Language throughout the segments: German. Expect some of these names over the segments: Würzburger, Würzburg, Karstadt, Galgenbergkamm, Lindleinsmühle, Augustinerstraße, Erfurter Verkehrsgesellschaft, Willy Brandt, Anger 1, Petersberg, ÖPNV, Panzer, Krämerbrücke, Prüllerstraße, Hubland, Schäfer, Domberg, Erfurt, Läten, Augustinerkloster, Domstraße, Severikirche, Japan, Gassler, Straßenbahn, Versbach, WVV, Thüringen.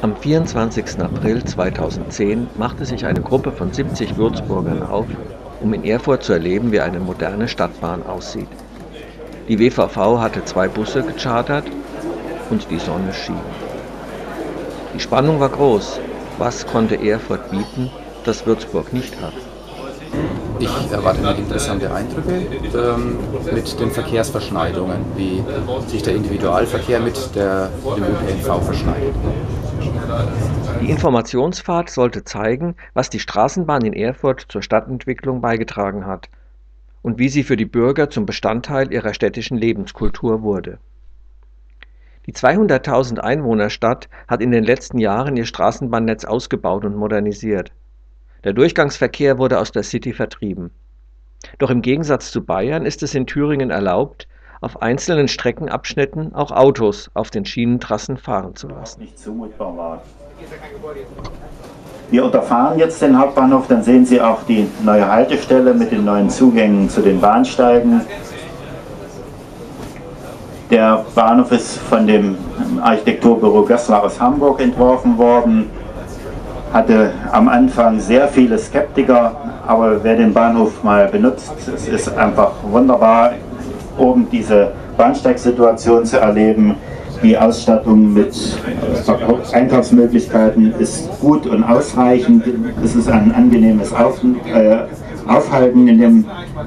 Am 24. April 2010 machte sich eine Gruppe von 70 Würzburgern auf, um in Erfurt zu erleben, wie eine moderne Stadtbahn aussieht. Die WVV hatte 2 Busse gechartert und die Sonne schien. Die Spannung war groß. Was konnte Erfurt bieten, das Würzburg nicht hat? Ich erwarte interessante Eindrücke mit den Verkehrsverschneidungen, wie sich der Individualverkehr mit dem ÖPNV verschneidet. Die Informationsfahrt sollte zeigen, was die Straßenbahn in Erfurt zur Stadtentwicklung beigetragen hat und wie sie für die Bürger zum Bestandteil ihrer städtischen Lebenskultur wurde. Die 200.000 Einwohnerstadt hat in den letzten Jahren ihr Straßenbahnnetz ausgebaut und modernisiert. Der Durchgangsverkehr wurde aus der City vertrieben. Doch im Gegensatz zu Bayern ist es in Thüringen erlaubt, auf einzelnen Streckenabschnitten auch Autos auf den Schienentrassen fahren zu lassen. Nicht zumutbar war. Wir unterfahren jetzt den Hauptbahnhof, dann sehen Sie auch die neue Haltestelle mit den neuen Zugängen zu den Bahnsteigen. Der Bahnhof ist von dem Architekturbüro Gassler aus Hamburg entworfen worden. Hatte am Anfang sehr viele Skeptiker, aber wer den Bahnhof mal benutzt, es ist einfach wunderbar, oben diese Bahnsteigsituation zu erleben. Die Ausstattung mit Einkaufsmöglichkeiten ist gut und ausreichend. Es ist ein angenehmes Aufhalten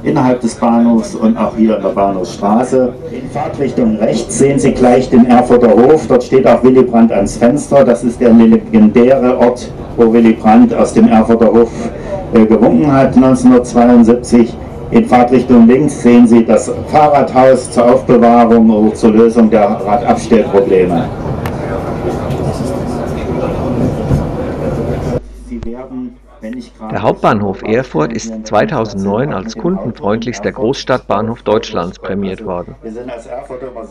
innerhalb des Bahnhofs und auch hier in der Bahnhofstraße. In Fahrtrichtung rechts sehen Sie gleich den Erfurter Hof. Dort steht auch Willy Brandt ans Fenster. Das ist der legendäre Ort, wo Willy Brandt aus dem Erfurter Hof gewunken hat, 1972. In Fahrtrichtung links sehen Sie das Fahrradhaus zur Aufbewahrung und zur Lösung der Radabstellprobleme. Der Hauptbahnhof Erfurt ist 2009 als kundenfreundlichster Großstadtbahnhof Deutschlands prämiert worden.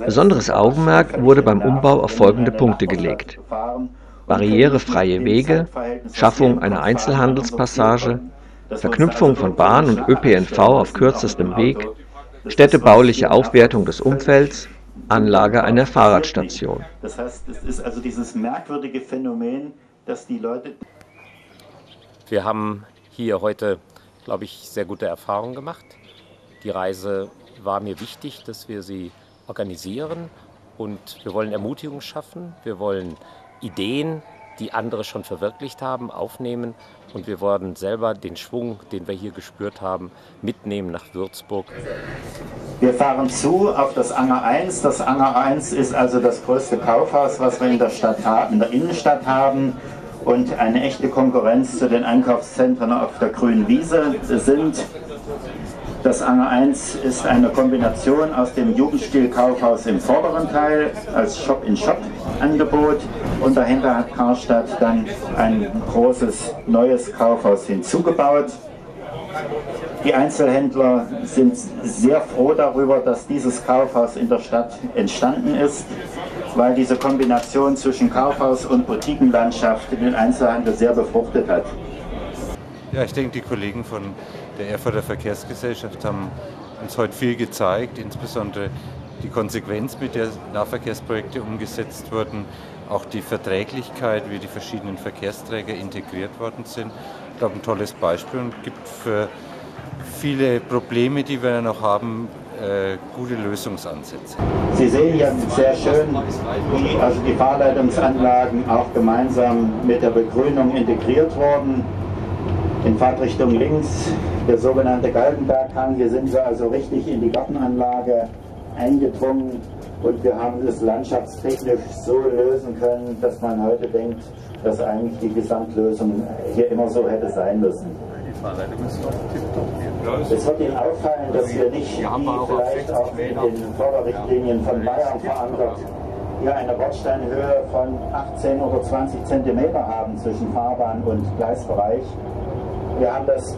Besonderes Augenmerk wurde beim Umbau auf folgende Punkte gelegt: barrierefreie Wege, Schaffung einer Einzelhandelspassage, Verknüpfung von Bahn und ÖPNV auf kürzestem Weg, städtebauliche Aufwertung des Umfelds, Anlage einer Fahrradstation. Das heißt, es ist also dieses merkwürdige Phänomen, dass die Leute... Wir haben hier heute, glaube ich, sehr gute Erfahrungen gemacht. Die Reise war mir wichtig, dass wir sie organisieren, und wir wollen Ermutigung schaffen, wir wollen Ideen, die andere schon verwirklicht haben, aufnehmen, und wir wollen selber den Schwung, den wir hier gespürt haben, mitnehmen nach Würzburg. Wir fahren zu auf das Anger 1. Das Anger 1 ist also das größte Kaufhaus, was wir in der Stadt haben, in der Innenstadt haben. Und eine echte Konkurrenz zu den Einkaufszentren auf der grünen Wiese sind. Das Anger 1 ist eine Kombination aus dem Jugendstil-Kaufhaus im vorderen Teil als Shop-in-Shop-Angebot, und dahinter hat Karstadt dann ein großes neues Kaufhaus hinzugebaut. Die Einzelhändler sind sehr froh darüber, dass dieses Kaufhaus in der Stadt entstanden ist, weil diese Kombination zwischen Kaufhaus und Boutiquenlandschaft den Einzelhandel sehr befruchtet hat. Ja, ich denke, die Kollegen von der Erfurter Verkehrsgesellschaft haben uns heute viel gezeigt, insbesondere die Konsequenz, mit der Nahverkehrsprojekte umgesetzt wurden, auch die Verträglichkeit, wie die verschiedenen Verkehrsträger integriert worden sind. Ich glaube, ein tolles Beispiel, und gibt für viele Probleme, die wir noch haben, gute Lösungsansätze. Sie sehen ja sehr schön, wie also die Fahrleitungsanlagen auch gemeinsam mit der Begrünung integriert wurden. In Fahrtrichtung links der sogenannte Galgenbergkamm. Hier sind wir also richtig in die Gartenanlage eingedrungen, und wir haben es landschaftstechnisch so lösen können, dass man heute denkt, dass eigentlich die Gesamtlösung hier immer so hätte sein müssen. Es wird Ihnen auffallen, dass wir nicht, wie vielleicht auch mit den Förderrichtlinien von Bayern verankert, hier eine Bordsteinhöhe von 18 oder 20 cm haben zwischen Fahrbahn und Gleisbereich. Wir haben das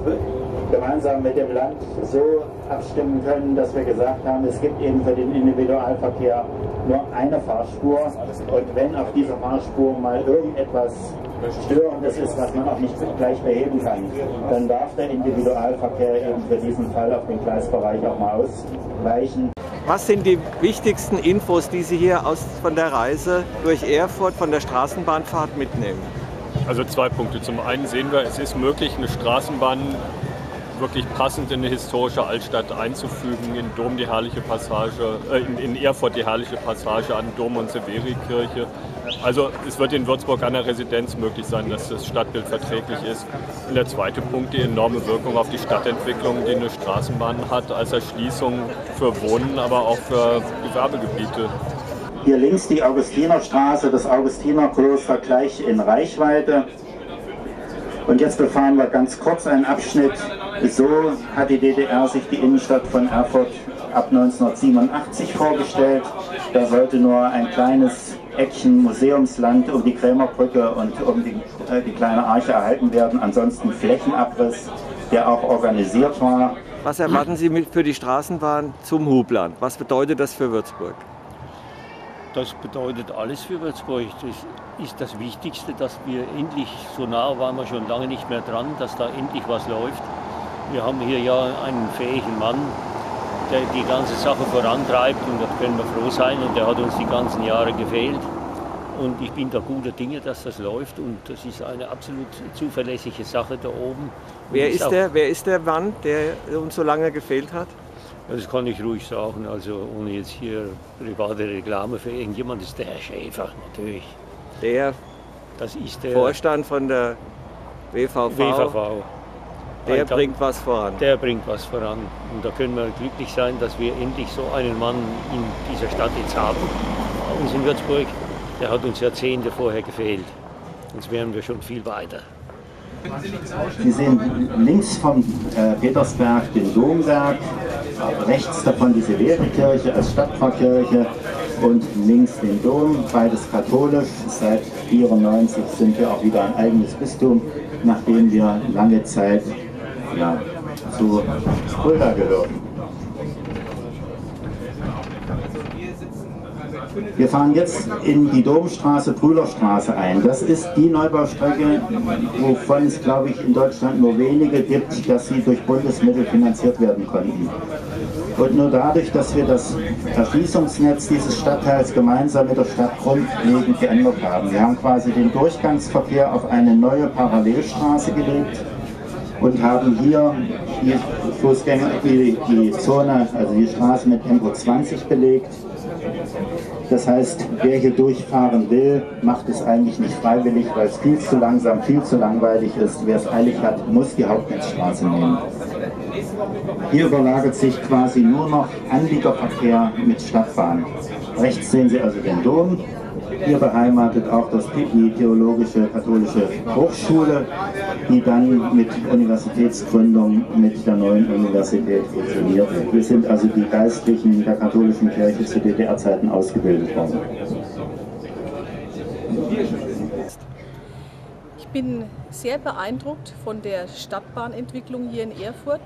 gemeinsam mit dem Land so abstimmen können, dass wir gesagt haben, es gibt eben für den Individualverkehr nur eine Fahrspur, und wenn auf dieser Fahrspur mal irgendetwas Störendes ist, was man auch nicht gleich beheben kann, dann darf der Individualverkehr eben für diesen Fall auf den Gleisbereich auch mal ausweichen. Was sind die wichtigsten Infos, die Sie hier von der Reise durch Erfurt, von der Straßenbahnfahrt mitnehmen? Also zwei Punkte. Zum einen sehen wir, es ist möglich, eine Straßenbahn wirklich passend in eine historische Altstadt einzufügen, in Dom die herrliche Passage, in Erfurt die herrliche Passage an Dom und Severikirche. Also es wird in Würzburg an der Residenz möglich sein, dass das Stadtbild verträglich ist. Und der zweite Punkt, die enorme Wirkung auf die Stadtentwicklung, die eine Straßenbahn hat, als Erschließung für Wohnen, aber auch für Gewerbegebiete. Hier links die Augustinerstraße, das Augustinerkloster gleich in Reichweite. Und jetzt befahren wir ganz kurz einen Abschnitt. So hat die DDR sich die Innenstadt von Erfurt ab 1987 vorgestellt. Da sollte nur ein kleines Eckchen Museumsland um die Krämerbrücke und um die kleine Arche erhalten werden. Ansonsten Flächenabriss, der auch organisiert war. Was erwarten Sie für die Straßenbahn zum Hubland? Was bedeutet das für Würzburg? Das bedeutet alles für Würzburg. Das ist das Wichtigste, dass wir endlich, so nah waren wir schon lange nicht mehr dran, dass da endlich was läuft. Wir haben hier ja einen fähigen Mann, der die ganze Sache vorantreibt, und da können wir froh sein, und der hat uns die ganzen Jahre gefehlt. Und ich bin da guter Dinge, dass das läuft, und das ist eine absolut zuverlässige Sache da oben. Wer ist der Mann, der uns so lange gefehlt hat? Das kann ich ruhig sagen, also ohne jetzt hier private Reklame für irgendjemand, ist der Herr Schäfer natürlich. Das ist der Vorstand von der WVV. Der bringt was voran. Der bringt was voran. Und da können wir glücklich sein, dass wir endlich so einen Mann in dieser Stadt jetzt haben, bei uns in Würzburg. Der hat uns Jahrzehnte vorher gefehlt. Jetzt wären wir schon viel weiter. Sie sehen links vom Petersberg den Domberg, rechts davon die Severikirche als Stadtpfarrkirche und links den Dom, beides katholisch. Seit 1994 sind wir auch wieder ein eigenes Bistum, nachdem wir lange Zeit zu Prüller gehörten. Wir fahren jetzt in die Domstraße, Prüllerstraße ein. Das ist die Neubaustrecke, wovon es, glaube ich, in Deutschland nur wenige gibt, dass sie durch Bundesmittel finanziert werden konnten. Und nur dadurch, dass wir das Erschließungsnetz dieses Stadtteils gemeinsam mit der Stadt grundlegend geändert haben. Wir haben quasi den Durchgangsverkehr auf eine neue Parallelstraße gelegt und haben hier die Zone, also die Straße mit Tempo 20 belegt. Das heißt, wer hier durchfahren will, macht es eigentlich nicht freiwillig, weil es viel zu langsam, viel zu langweilig ist. Wer es eilig hat, muss die Hauptnetzstraße nehmen. Hier überlagert sich quasi nur noch Anliegerverkehr mit Stadtbahn. Rechts sehen Sie also den Dom. Hier beheimatet auch die Theologische Katholische Hochschule, die dann mit Universitätsgründung mit der neuen Universität fusioniert wird. Wir sind also die Geistlichen der katholischen Kirche zu DDR-Zeiten ausgebildet worden. Ich bin sehr beeindruckt von der Stadtbahnentwicklung hier in Erfurt.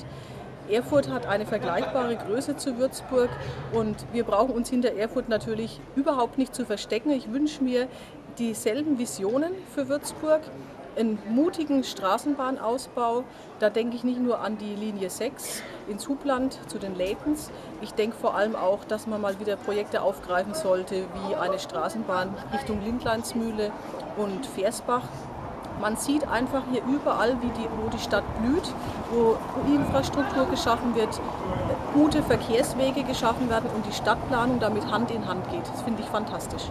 Erfurt hat eine vergleichbare Größe zu Würzburg, und wir brauchen uns hinter Erfurt natürlich überhaupt nicht zu verstecken. Ich wünsche mir dieselben Visionen für Würzburg, einen mutigen Straßenbahnausbau. Da denke ich nicht nur an die Linie 6 ins Hubland zu den Läten. Ich denke vor allem auch, dass man mal wieder Projekte aufgreifen sollte, wie eine Straßenbahn Richtung Lindleinsmühle und Versbach. Man sieht einfach hier überall, wo die Stadt blüht, wo Infrastruktur geschaffen wird, gute Verkehrswege geschaffen werden und die Stadtplanung damit Hand in Hand geht. Das finde ich fantastisch.